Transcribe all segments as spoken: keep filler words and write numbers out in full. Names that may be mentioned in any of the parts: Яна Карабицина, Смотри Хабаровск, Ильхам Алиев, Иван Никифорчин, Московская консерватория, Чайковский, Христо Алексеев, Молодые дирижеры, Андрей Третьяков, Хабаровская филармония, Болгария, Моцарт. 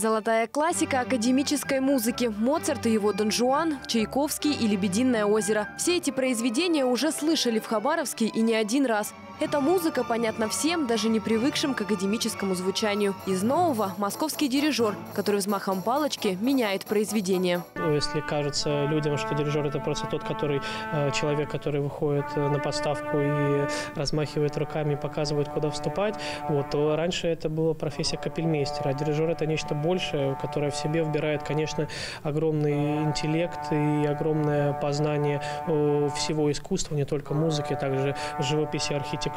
Золотая классика академической музыки. Моцарт и его Дон Жуан, Чайковский и Лебединое озеро. Все эти произведения уже слышали в Хабаровске и не один раз. Эта музыка понятна всем, даже не привыкшим к академическому звучанию. Из нового – московский дирижер, который взмахом палочки меняет произведение. Если кажется людям, что дирижер – это просто тот, который человек, который выходит на подставку и размахивает руками, показывает, куда вступать, вот, то раньше это была профессия капельмейстера. А дирижер – это нечто большее, которое в себе вбирает, конечно, огромный интеллект и огромное познание всего искусства, не только музыки, также живописи, архитектуры.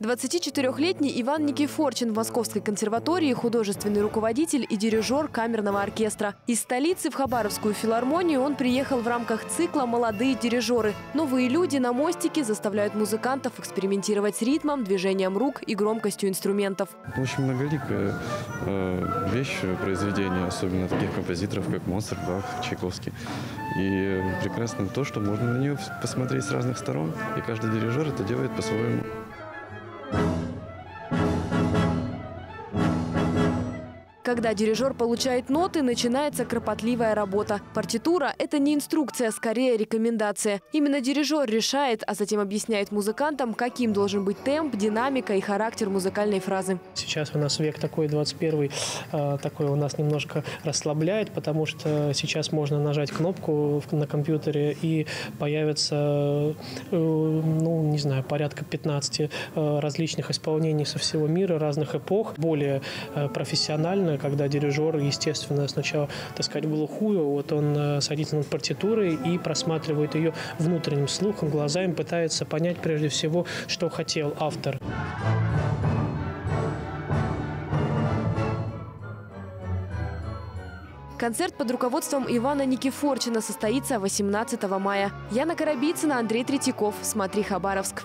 двадцатичетырёхлетний Иван Никифорчин в Московской консерватории художественный руководитель и дирижер камерного оркестра. Из столицы в Хабаровскую филармонию он приехал в рамках цикла «Молодые дирижеры». Новые люди на мостике заставляют музыкантов экспериментировать с ритмом, движением рук и громкостью инструментов. Очень многоликая э, вещь, произведения, особенно таких композиторов, как Моцарт, Бах, Чайковский. И прекрасно то, что можно на нее посмотреть с разных сторон, и каждый дирижер это делает по-своему. Когда дирижер получает ноты, начинается кропотливая работа. Партитура – это не инструкция, скорее рекомендация. Именно дирижер решает, а затем объясняет музыкантам, каким должен быть темп, динамика и характер музыкальной фразы. Сейчас у нас век такой, двадцать первый, такой у нас немножко расслабляет, потому что сейчас можно нажать кнопку на компьютере и появится, ну, не знаю, порядка пятнадцати различных исполнений со всего мира, разных эпох, более профессионально. Когда дирижер, естественно, сначала, так сказать, глухую, вот он садится над партитурой и просматривает ее внутренним слухом, глазами, пытается понять прежде всего, что хотел автор. Концерт под руководством Ивана Никифорчина состоится восемнадцатого мая. Яна Карабицина, Андрей Третьяков. Смотри Хабаровск.